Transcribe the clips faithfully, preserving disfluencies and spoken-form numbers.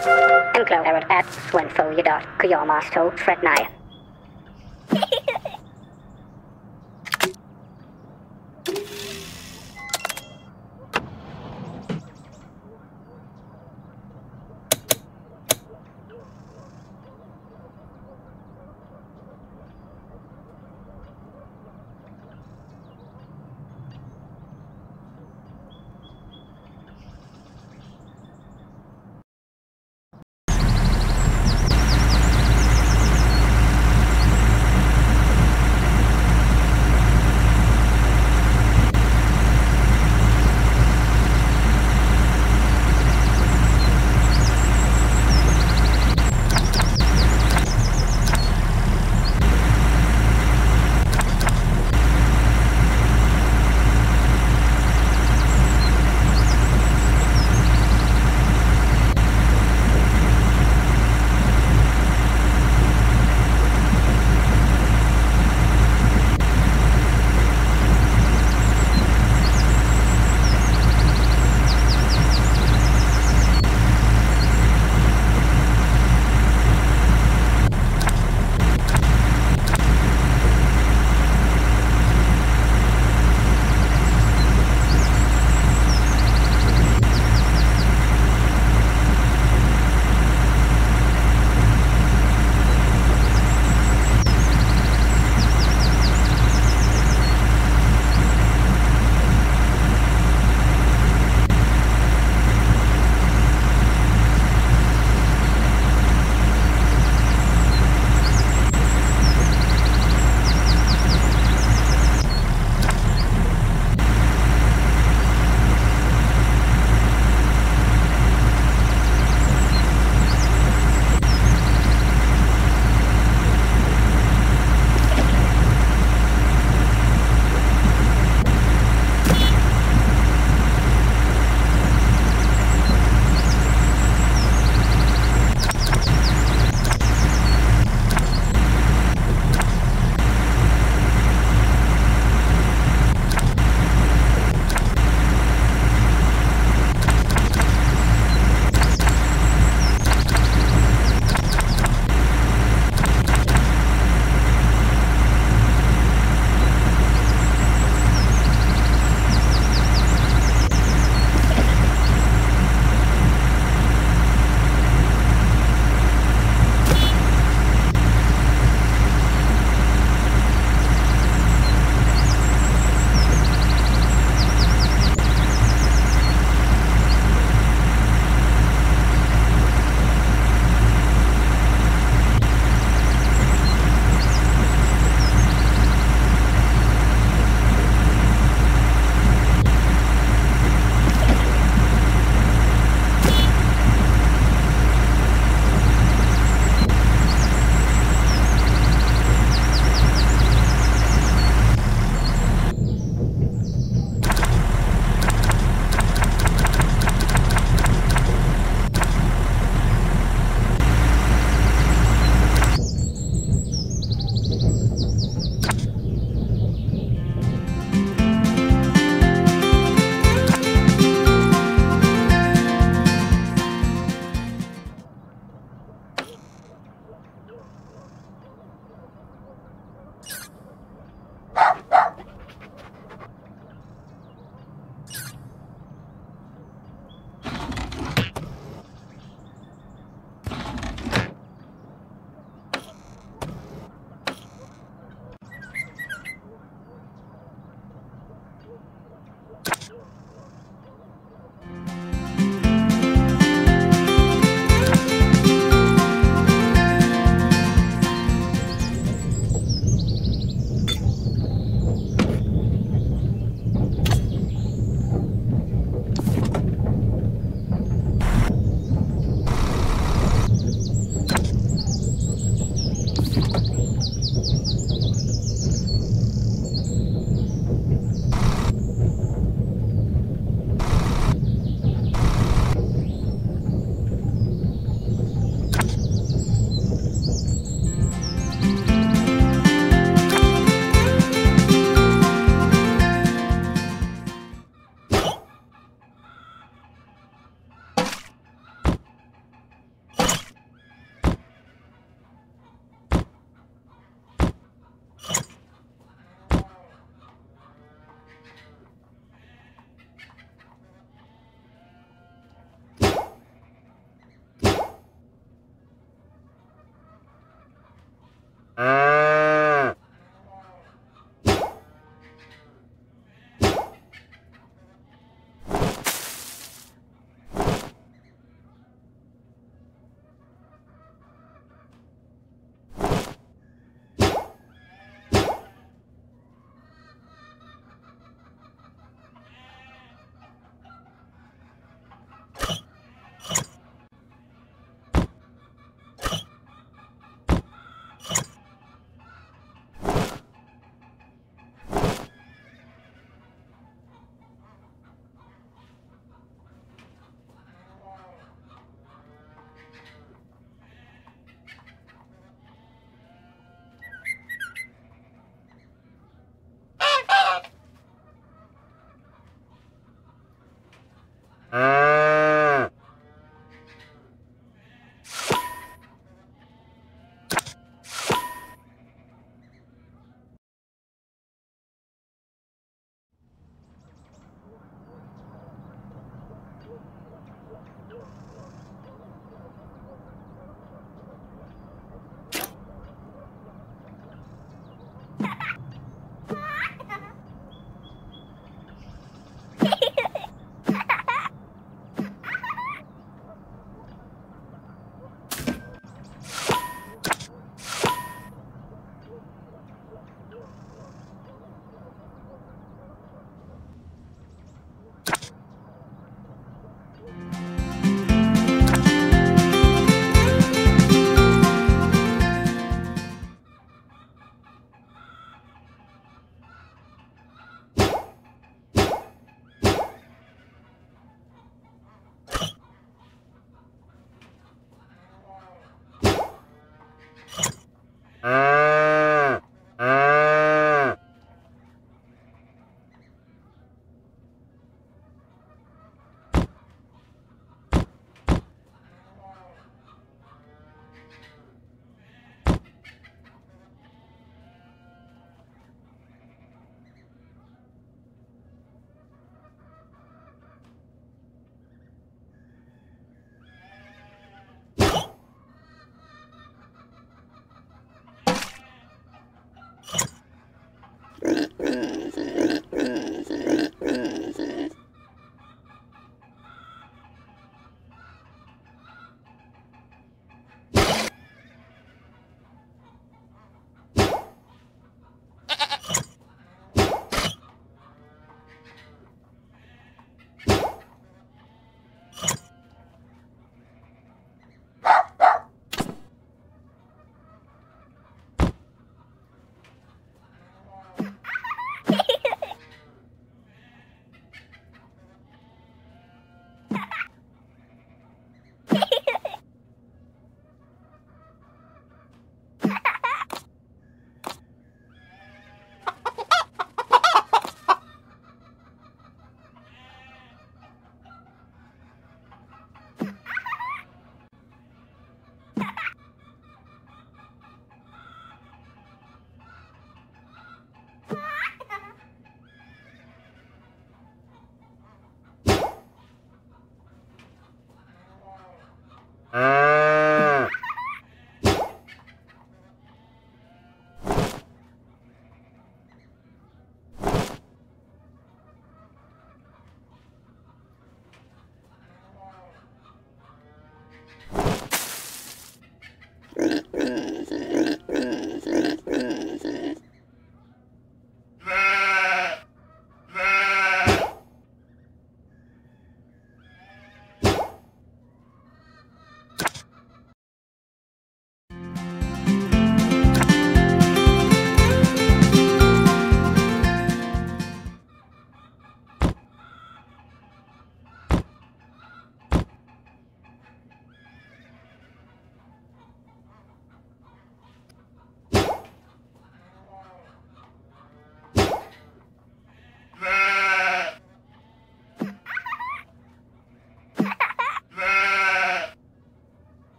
Enclosed error at swenfolya dot kuyamasto fret nine.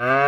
Uh